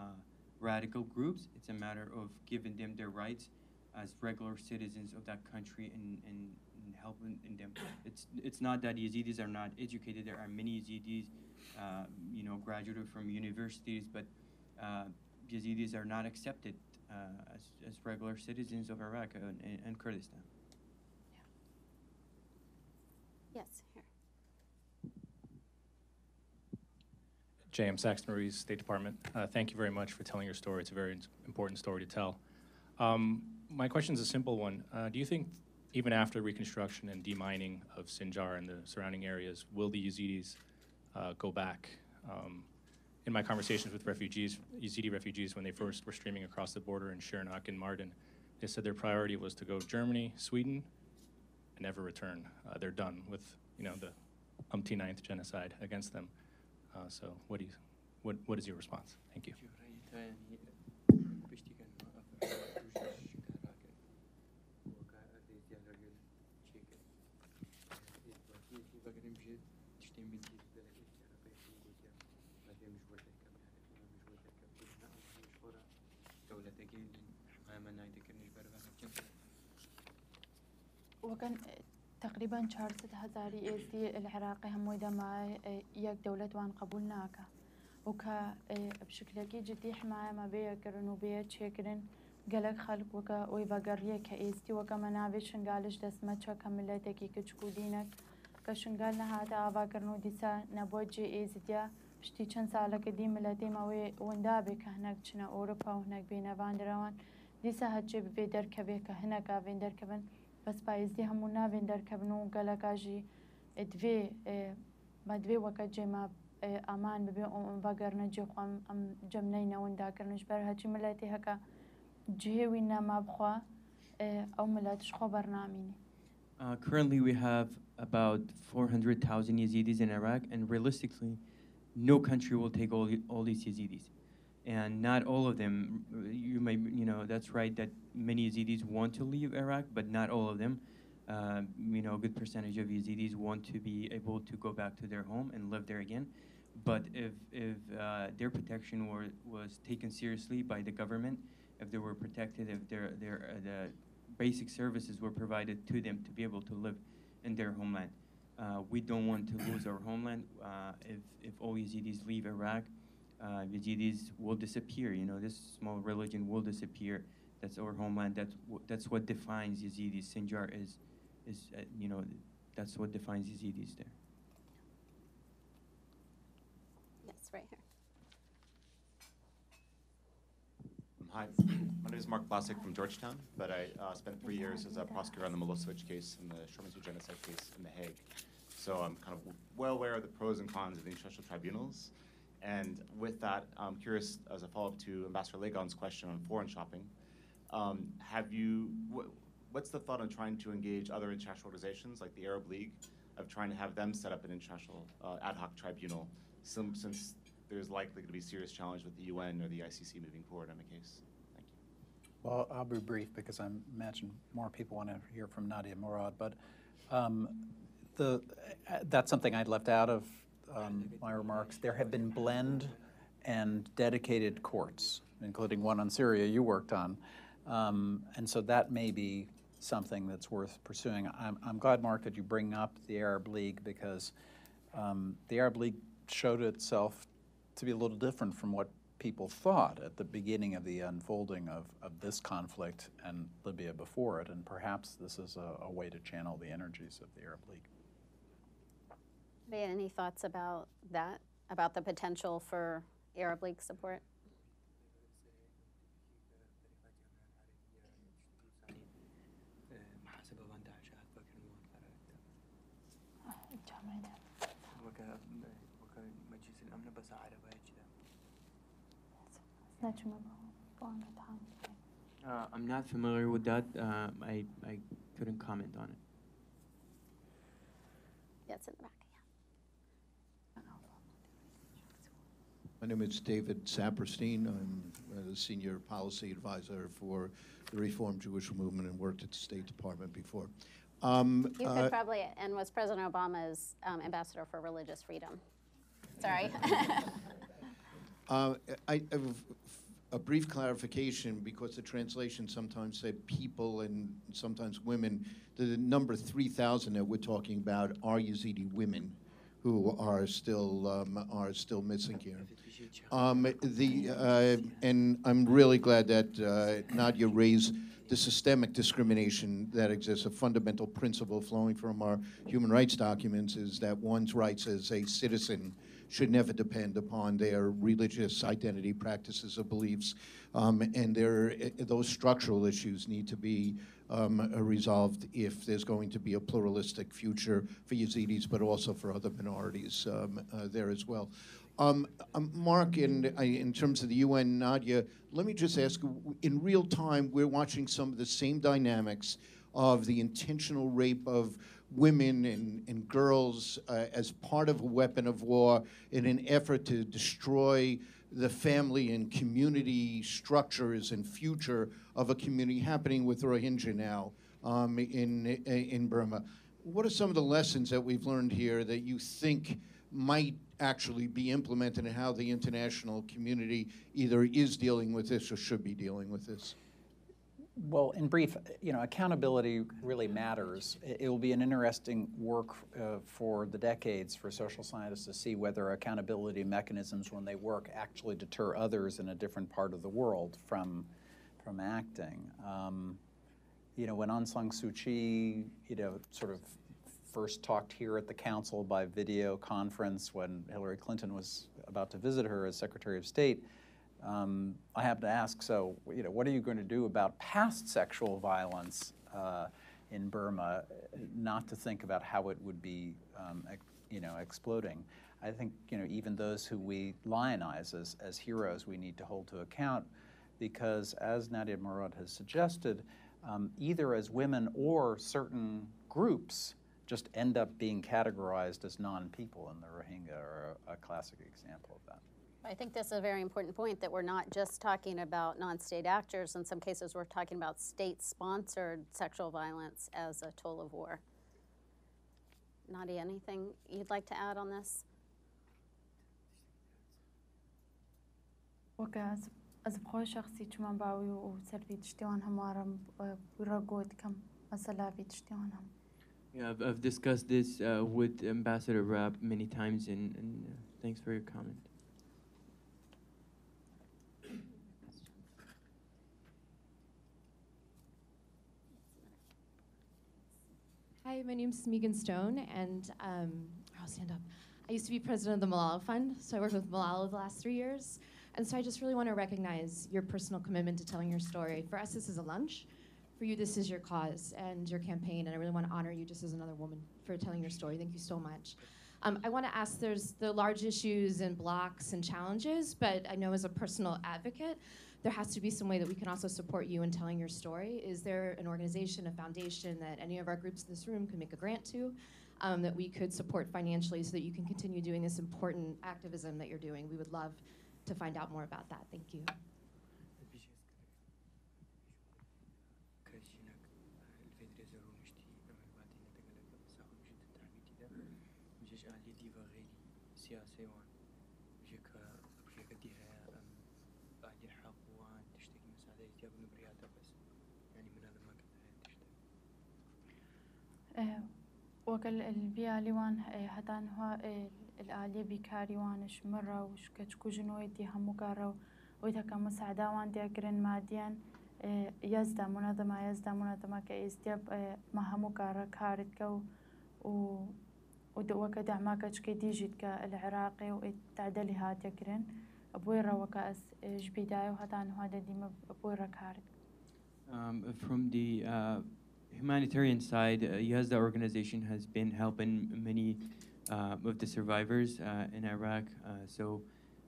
radical groups. It's a matter of giving them their rights as regular citizens of that country and, and, and helping in them. It's it's not that Yazidis are not educated. There are many Yazidis, uh, you know, graduated from universities, but uh, Yazidis are not accepted uh, as, as regular citizens of Iraq and, and Kurdistan. Yeah. Yes, here. J M Saxton Ruiz, State Department. Uh, thank you very much for telling your story. It's a very important story to tell. Um, my question is a simple one. Uh, do you think, even after reconstruction and demining of Sinjar and the surrounding areas, will the Yazidis uh, go back? Um, in my conversations with refugees, Yazidi refugees, when they first were streaming across the border in Shirnak and Mardin, they said their priority was to go to Germany, Sweden, and never return. Uh, they're done with, you know, the umpty-ninth genocide against them. Uh, so, what do you, what what is your response? Thank you. وكان تقريبا شارسة هزاري إزدي العراقي هم ويدا ما ياك دولة وان قبولناك وكا بشكلكي جدي حماية ما بيكرن وبيت شكرن قلق خلق وكا ويبقرية كإزدي وكا منابش نقالش دسمتشا كملتكي كتشكو دينك كشنقالنا هاتا عباكرن وديسا نبوجي إزديا پشتی چند ساله که دی ملتی ماوی وندابی که هنگ چنا اروپا و هنگ بینوان دروان دیسا هجی بیدر کبی که هنگ آویندر کبن بس پایزدی همون ناویندر کبنو گلگاجی ادوی مدوی وقت جیما آمان ببی اون وگرن جی خوام جمنی نوندا کرنش بر هجی ملتی هکا جهوی نما بخوا او ملتش خو برنامینی. Uh, currently, we have about four hundred thousand Yazidis in Iraq, and realistically, no country will take all all these Yazidis, and not all of them. You may, you know, that's right. That many Yazidis want to leave Iraq, but not all of them. Uh, you know, a good percentage of Yazidis want to be able to go back to their home and live there again. But if if uh, their protection were was taken seriously by the government, if they were protected, if their their uh, the basic services were provided to them to be able to live in their homeland. Uh, we don't want to lose our homeland. Uh, if, if all Yazidis leave Iraq, uh, Yazidis will disappear. You know, this small religion will disappear. That's our homeland. That's, w that's what defines Yazidis. Sinjar is, is uh, you know, that's what defines Yazidis there. Yes, right here. Hi, my name is Mark Plasek from Georgetown, but I uh, spent three years as a prosecutor on the Milosevic case and the Srebrenica genocide case in The Hague. So I'm kind of well aware of the pros and cons of the international tribunals. And with that, I'm curious, as a follow-up to Ambassador Lagon's question on foreign shopping, um, have you, wh what's the thought on trying to engage other international organizations like the Arab League, of trying to have them set up an international uh, ad hoc tribunal, some, since there's likely to be serious challenge with the U N or the I C C moving forward on the case? Thank you. Well, I'll be brief because I imagine more people want to hear from Nadia Murad, but um, the, uh, that's something I left out of um, my remarks. There have been blend and dedicated courts, including one on Syria you worked on, um, and so that may be something that's worth pursuing. I'm, I'm glad, Mark, that you bring up the Arab League, because um, the Arab League showed itself to be a little different from what people thought at the beginning of the unfolding of, of this conflict and Libya before it, and perhaps this is a, a way to channel the energies of the Arab League. Nadia, any thoughts about that, about the potential for Arab League support? Uh, I'm not familiar with that. Uh, I, I couldn't comment on it. That's in the back, yeah. My name is David Saperstein. I'm a senior policy advisor for the Reform Jewish Movement and worked at the State Department before. Um, you could uh, probably, and was President Obama's um, ambassador for religious freedom. Sorry. Uh, I have a brief clarification, because the translation sometimes say people and sometimes women. The number three thousand that we're talking about are Yazidi women who are still um, are still missing here. Um, the uh, and I'm really glad that uh, Nadia raised the systemic discrimination that exists. A fundamental principle flowing from our human rights documents is that one's rights as a citizen should never depend upon their religious identity, practices, or beliefs, um, and their, those structural issues need to be um, resolved if there's going to be a pluralistic future for Yazidis, but also for other minorities um, uh, there as well. Um, um, Mark, in, in terms of the U N, Nadia, let me just ask, in real time, we're watching some of the same dynamics of the intentional rape of women and, and girls uh, as part of a weapon of war in an effort to destroy the family and community structures and future of a community, happening with Rohingya now um, in, in Burma. What are some of the lessons that we've learned here that you think might actually be implemented in how the international community either is dealing with this or should be dealing with this? Well, in brief, you know, accountability really matters. It, it will be an interesting work uh, for the decades for social scientists to see whether accountability mechanisms, when they work, actually deter others in a different part of the world from, from acting. Um, you know, when Aung San Suu Kyi, you know, sort of first talked here at the council by video conference, when Hillary Clinton was about to visit her as Secretary of State, um, I have to ask, so, you know, what are you going to do about past sexual violence uh, in Burma, not to think about how it would be, um, you know, exploding? I think, you know, even those who we lionize as, as heroes, we need to hold to account, because as Nadia Murad has suggested, um, either as women or certain groups just end up being categorized as non-people, and the Rohingya are a, a classic example of that. I think that's a very important point, that we're not just talking about non-state actors. In some cases, we're talking about state-sponsored sexual violence as a tool of war. Nadia, anything you'd like to add on this? Okay. از بخوی شخصی چما باوی و سر بیتشتیان همارم برگود کم مسئله بیتشتیان هم. Yeah, I've, I've discussed this uh, with Ambassador Raab many times, and, and uh, thanks for your comment. Hi, my name's Megan Stone, and um, I'll stand up. I used to be president of the Malala Fund, so I worked with Malala the last three years. And so I just really want to recognize your personal commitment to telling your story. For us, this is a lunch. For you, this is your cause and your campaign, and I really want to honor you just as another woman for telling your story. Thank you so much. Um, I want to ask, there's the large issues and blocks and challenges, but I know as a personal advocate, there has to be some way that we can also support you in telling your story. Is there an organization, a foundation that any of our groups in this room could make a grant to? Um, that we could support financially so that you can continue doing this important activism that you're doing? We would love to find out more about that. Thank you. وكل البيئة لوان هدان هو الآلية بكاري وانش مرة وش كتشكو جنويتي هم مقارو ويتها كمساعدة وان دي أقرن ماديا يزدا منظمة يزدا منظمة كإستيب ما هم مقارا كارت كو وكدع ما كتشكي ديجيت كالعراقي وتعدلي هات يقرن بويرا وكأس جبيداي وهدان هو دي بويرا كارت. Um, from the uh humanitarian side, uh, Yazidi organization has been helping many uh, of the survivors uh, in Iraq. Uh, so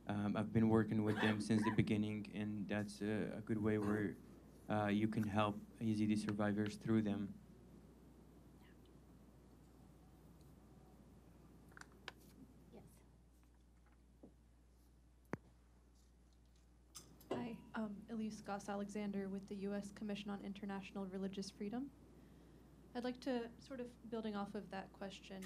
um, I've been working with them since the beginning, and that's uh, a good way where uh, you can help Yazidi survivors through them. Yes. Hi, um, Elise Goss-Alexander with the U S Commission on International Religious Freedom. I'd like to, sort of building off of that question,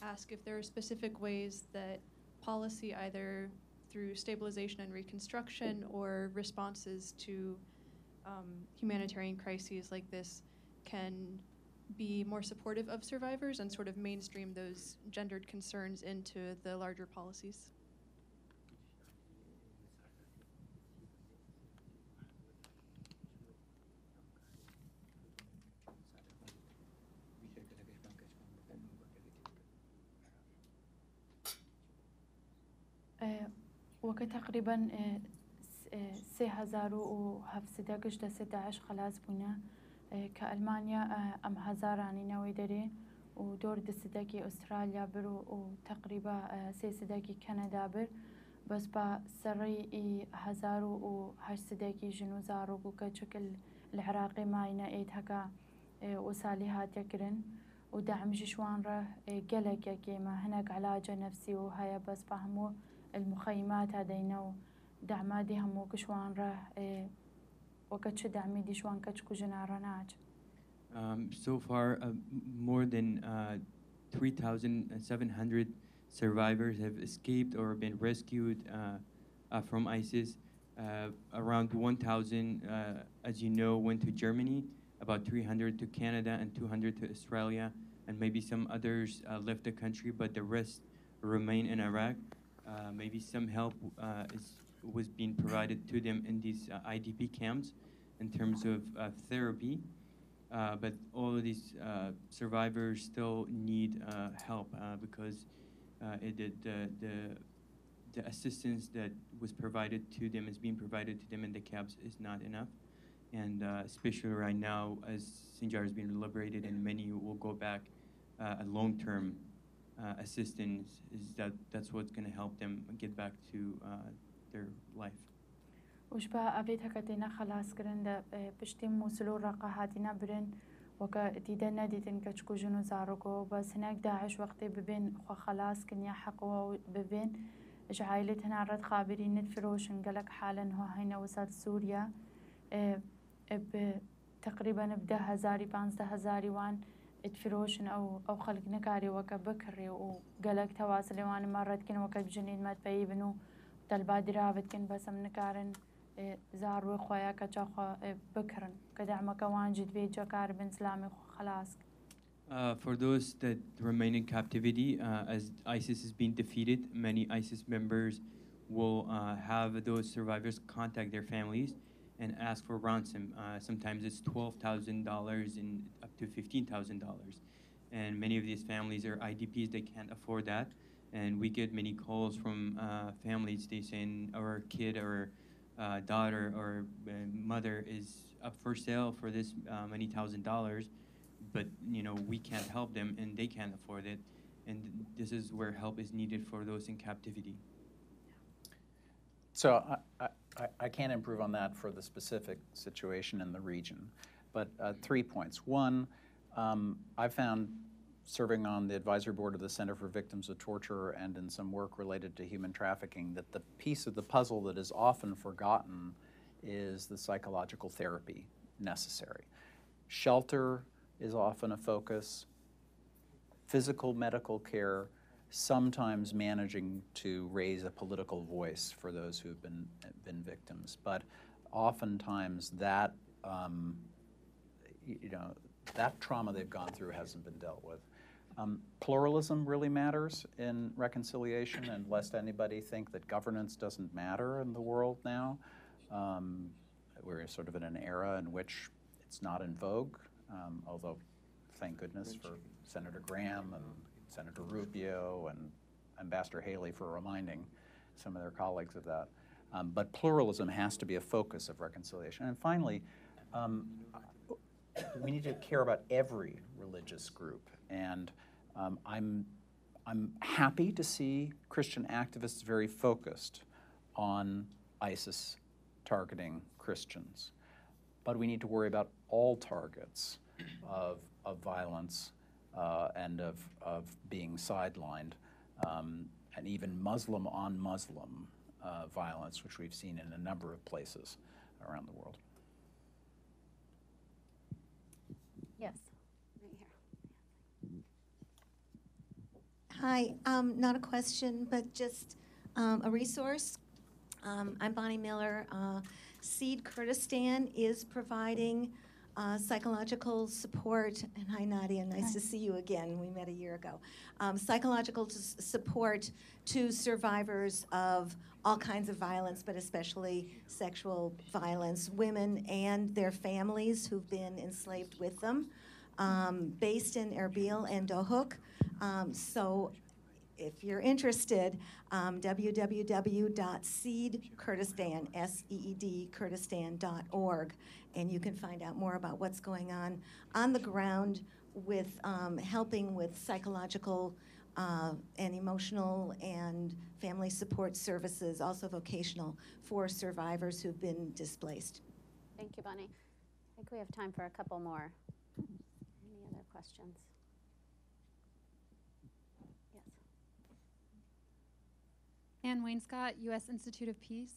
ask if there are specific ways that policy, either through stabilization and reconstruction or responses to um, humanitarian crises like this, can be more supportive of survivors and sort of mainstream those gendered concerns into the larger policies. وكتقريبا سه هزار و هفتصد قشته ستة عشر خلاص بنا كألمانيا أم هزار يعني نوي دري ودور دستدكي أستراليا برو وتقريبا سه صدكي كندا بر بس با سري هزار و هشتصدكي جنوزارو بوكا شكل العراقي ماينا إيد هكا وسالي هات يكرن ودعم جشوان ره قلق يكيما هناك علاج نفسي وهاي بس بهمو المخيمات هادينو دعما دي همو كشوان راه وكتش دعمي دي شوان كتشكو جناراناج. Um, so far, uh, more than uh, three thousand seven hundred survivors have escaped or been rescued uh, uh, from ISIS. Uh, around one thousand, uh, as you know, went to Germany, about three hundred to Canada, and two hundred to Australia, and maybe some others uh, left the country, but the rest remain in Iraq. Uh, maybe some help uh, is, was being provided to them in these uh, I D P camps in terms of uh, therapy, uh, but all of these uh, survivors still need uh, help uh, because uh, it, the, the the assistance that was provided to them is being provided to them in the camps is not enough. And uh, especially right now, as Sinjar has been liberated and many will go back, uh, a long-term uh, assistance is that that's what's going to help them get back to uh, their life. وشبه أبيت هكتنا خلاص كرند بشتم وصلوا رقاهاتنا برن وكتيدنا ديتن كتشكو جنو زاركو بس هناك داعش وقتي ببين خو خلاص كنيا حقوا ببين جعائلتنا رد خابرين نتفروش انقلق حالا هو هنا وسط سوريا تقريبا بده هزاري بانزده هزاري وان اتفروشن أو أو خلق نكاري وك بكري وقلق تواصل وان مرات كن وك بجنين ما تبيبنو طلبات درابت كن بس منكارن زار وخويا كتشخو بكرن كدعمك وان جد بيجا كاربن سلامي خلاص. Uh, for those that remain in captivity, uh, as ISIS is being defeated, many ISIS members will uh, have those survivors contact their families and ask for ransom. Uh, sometimes it's twelve thousand dollars and up to fifteen thousand dollars. And many of these families are I D Ps, they can't afford that. And we get many calls from uh, families, they saying our kid or uh, daughter or uh, mother is up for sale for this uh, many thousand dollars. But you know we can't help them and they can't afford it, and this is where help is needed for those in captivity. So I, I, I can't improve on that for the specific situation in the region, but uh, three points. One, um, I found serving on the advisory board of the Center for Victims of Torture and in some work related to human trafficking that the piece of the puzzle that is often forgotten is the psychological therapy necessary. Shelter is often a focus, physical medical care, sometimes managing to raise a political voice for those who have been, been victims. But oftentimes that, um, you know, that trauma they've gone through hasn't been dealt with. Um, pluralism really matters in reconciliation, and lest anybody think that governance doesn't matter in the world now. Um, we're sort of in an era in which it's not in vogue. Um, although, thank goodness for Senator Graham and Senator Rubio and Ambassador Haley for reminding some of their colleagues of that. Um, but pluralism has to be a focus of reconciliation. And finally, um, we need to care about every religious group. And um, I'm, I'm happy to see Christian activists very focused on ISIS targeting Christians. But we need to worry about all targets of, of violence uh, and of, of being sidelined, um, and even Muslim-on-Muslim uh, violence, which we've seen in a number of places around the world. Yes. Hi, um, not a question, but just um, a resource. Um, I'm Bonnie Miller. Uh, SEED Kurdistan is providing uh, psychological support, and hi Nadia, nice hi. to see you again, we met a year ago, um, psychological support to survivors of all kinds of violence, but especially sexual violence, women and their families who've been enslaved with them, um, based in Erbil and Dohuk. Um, so if you're interested, um, w w w dot seed kurdistan, S E E D, kurdistan dot org, and you can find out more about what's going on on the ground with um, helping with psychological uh, and emotional and family support services, also vocational, for survivors who've been displaced. Thank you, Bonnie. I think we have time for a couple more. Any other questions? Ann Wainscott, U S Institute of Peace.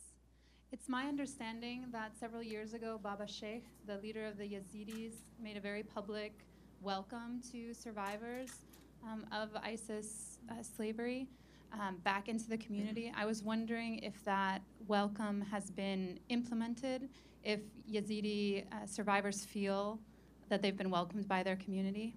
It's my understanding that several years ago, Baba Sheikh, the leader of the Yazidis, made a very public welcome to survivors um, of ISIS uh, slavery um, back into the community. I was wondering if that welcome has been implemented, if Yazidi uh, survivors feel that they've been welcomed by their community.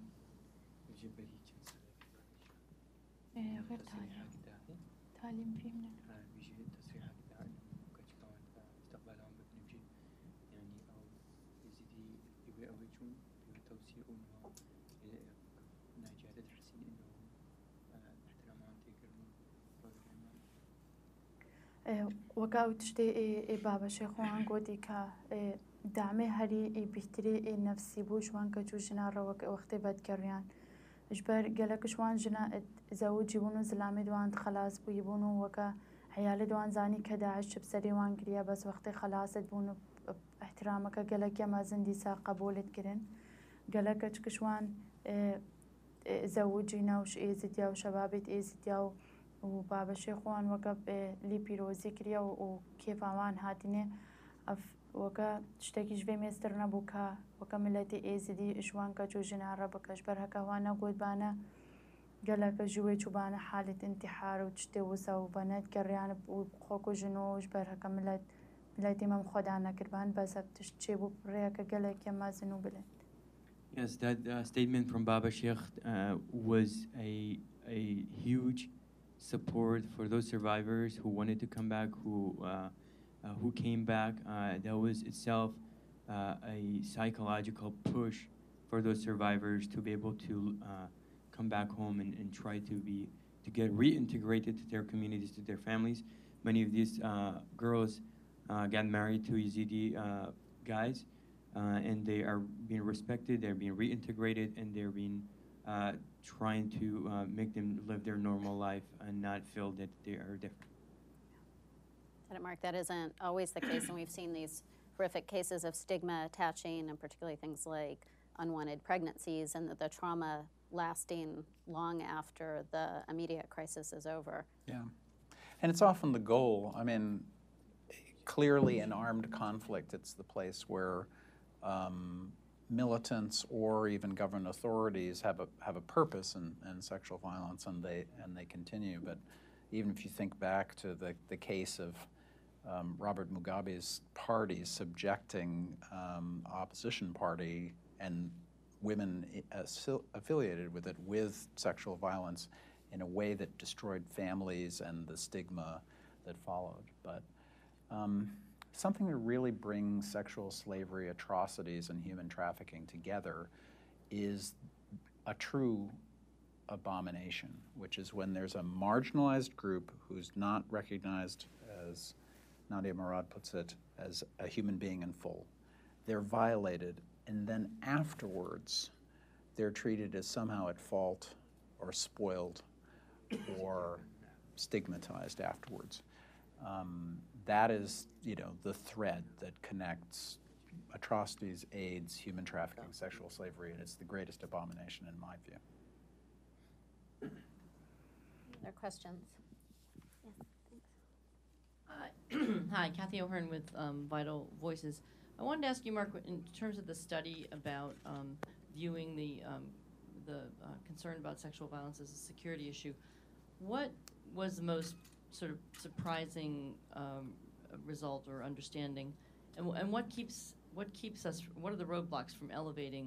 وقاو تشتي ای بابا شیخو هنگو دیکا دعمه هری ای بهتری ای نفسی بوش وان کجو جنا رو وقتی بد کریان اجبر گلکش وان جنا زوجی بونو زلامی دوان خلاص بوی بونو وکا عیال دوان زانی که داعش بسری وان گریا بس وقتی خلاصت بونو احترامکا گلک یا مازندی سا قبولت کرن گلکش کشوان زوجی نوش ایزید یا و شبابیت ایزید یا و بابا شیخوان وقت لی پیروزی کریا و کیف آوان هاتینه وقت شتکی جوی مستر نبوکا وقت ملتی ایزیدی اشوان که جو جنار ربکش برحکه وانا گود بانا گلک جوی چوبانا حالت انتحار و چتی وسا و بنات کریان و خوک و جنوش برحکه ملت ملتی مم خودانا کربان بزبتش چی بو بریا که گلک یما زنو بلند. Yes, that uh, statement from Baba Sheikh uh, was a, a huge support for those survivors who wanted to come back, who, uh, uh, who came back. Uh, that was itself uh, a psychological push for those survivors to be able to uh, come back home and, and try to, be, to get reintegrated to their communities, to their families. Many of these uh, girls uh, got married to Yazidi uh, guys. Uh, and they are being respected, they're being reintegrated, and they're being uh, trying to uh, make them live their normal life and not feel that they are different. And Mark, that isn't always the case, and we've seen these horrific cases of stigma attaching, and particularly things like unwanted pregnancies, and the, the trauma lasting long after the immediate crisis is over. Yeah, and it's often the goal. I mean, clearly in armed conflict, it's the place where Um, militants or even government authorities have a have a purpose in, in sexual violence, and they and they continue. But even if you think back to the the case of um, Robert Mugabe's party subjecting um, opposition party and women affiliated with it with sexual violence in a way that destroyed families and the stigma that followed. But um, something that really brings sexual slavery, atrocities, and human trafficking together is a true abomination, which is when there's a marginalized group who's not recognized, as Nadia Murad puts it, as a human being in full. They're violated, and then afterwards, they're treated as somehow at fault or spoiled or stigmatized afterwards. Um, That is, you know, the thread that connects atrocities, AIDS, human trafficking, sexual slavery, and it's the greatest abomination in my view. Any other questions? Yeah, thanks. Hi, Hi, Kathy O'Hearn with um, Vital Voices. I wanted to ask you, Mark, in terms of the study about um, viewing the, um, the uh, concern about sexual violence as a security issue, what was the most sort of surprising um, result or understanding, and, and what keeps what keeps us? What are the roadblocks from elevating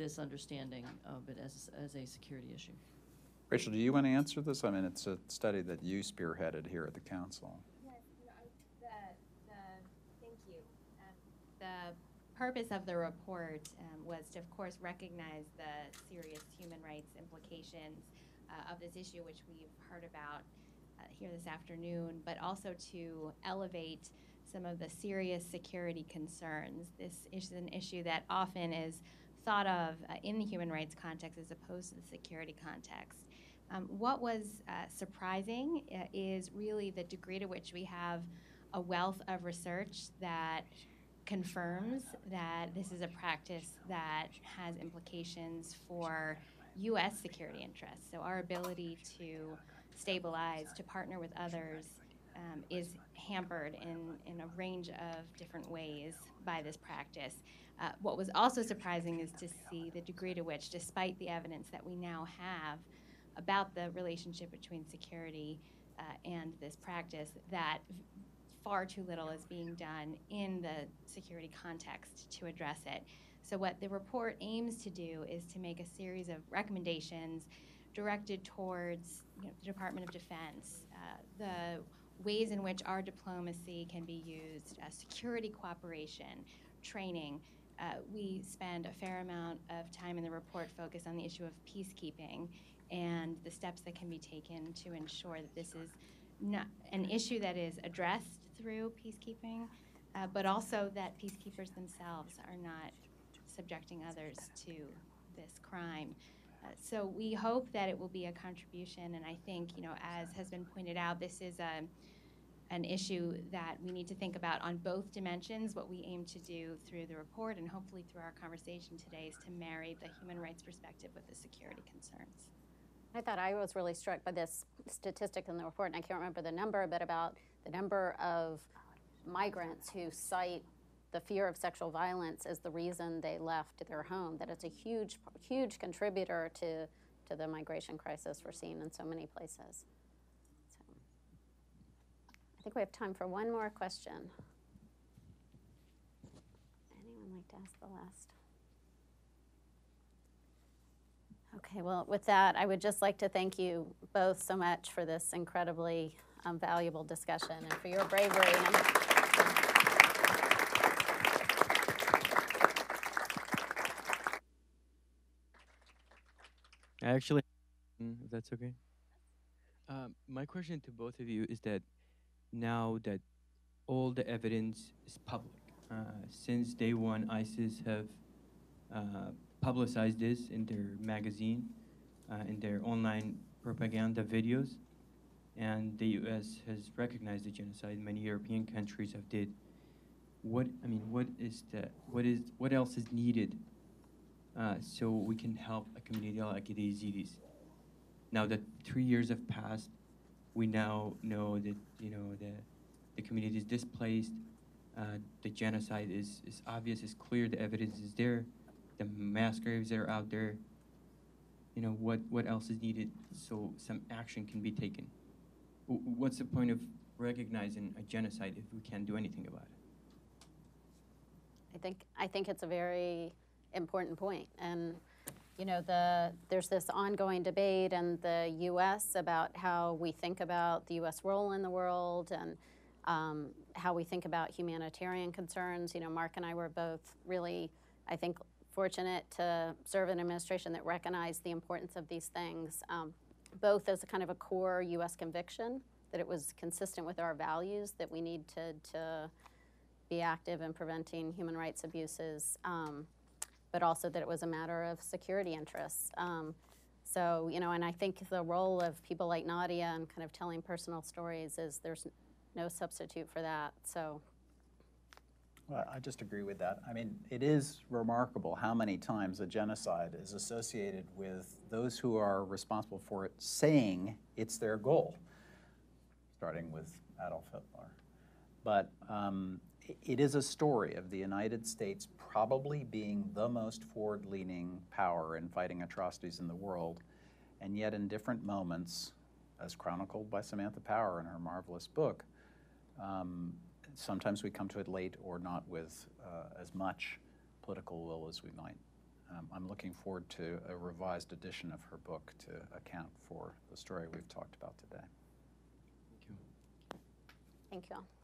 this understanding of it as as a security issue? Rachel, do you want to answer this? I mean, it's a study that you spearheaded here at the council. Yes, no, I, the, the thank you. Um, the purpose of the report um, was to, of course, recognize the serious human rights implications uh, of this issue, which we've heard about here this afternoon, but also to elevate some of the serious security concerns. This is an issue that often is thought of uh, in the human rights context as opposed to the security context. Um, what was uh, surprising uh, is really the degree to which we have a wealth of research that confirms that this is a practice that has implications for U S security interests. So our ability to stabilize, to partner with others, um, is hampered in, in a range of different ways by this practice. Uh, what was also surprising is to see the degree to which, despite the evidence that we now have about the relationship between security uh, and this practice, that far too little is being done in the security context to address it. So what the report aims to do is to make a series of recommendations directed towards, you know, the Department of Defense, uh, the ways in which our diplomacy can be used, uh, security cooperation, training. Uh, we spend a fair amount of time in the report focused on the issue of peacekeeping and the steps that can be taken to ensure that this is not an issue that is addressed through peacekeeping, uh, but also that peacekeepers themselves are not subjecting others to this crime. Uh, so we hope that it will be a contribution, and I think, you know, as has been pointed out, this is a, an issue that we need to think about on both dimensions. What we aim to do through the report and hopefully through our conversation today is to marry the human rights perspective with the security concerns. I thought I was really struck by this statistic in the report, and I can't remember the number, but about the number of migrants who cite the fear of sexual violence as the reason they left their home, that it's a huge, huge contributor to, to the migration crisis we're seeing in so many places. So, I think we have time for one more question. Anyone like to ask the last? Okay, well, with that, I would just like to thank you both so much for this incredibly um, valuable discussion and for your bravery. And I actually, if that's okay. Um, my question to both of you is that now that all the evidence is public, uh, since day one, ISIS have uh, publicized this in their magazine, uh, in their online propaganda videos, and the U S has recognized the genocide. Many European countries have did. What I mean, what is the what is what else is needed? Uh, so we can help a community like the Yazidis. Now that three years have passed, we now know that, you know, the, the community is displaced, uh, the genocide is, is obvious, it's clear, the evidence is there, the mass graves that are out there. You know, what, what else is needed so some action can be taken? W what's the point of recognizing a genocide if we can't do anything about it? I think, I think it's a very important point. And, you know, the there's this ongoing debate in the U S about how we think about the U S role in the world and um, how we think about humanitarian concerns. You know, Mark and I were both really, I think, fortunate to serve an administration that recognized the importance of these things, um, both as a kind of a core U S conviction, that it was consistent with our values, that we need to, to be active in preventing human rights abuses, um, but also that it was a matter of security interests. Um, so, you know, and I think the role of people like Nadia and kind of telling personal stories is there's no substitute for that, so. Well, I just agree with that. I mean, it is remarkable how many times a genocide is associated with those who are responsible for it saying it's their goal, starting with Adolf Hitler. But, um, it is a story of the United States probably being the most forward-leaning power in fighting atrocities in the world, and yet in different moments, as chronicled by Samantha Power in her marvelous book, um, sometimes we come to it late or not with uh, as much political will as we might. Um, I'm looking forward to a revised edition of her book to account for the story we've talked about today. Thank you. Thank you all.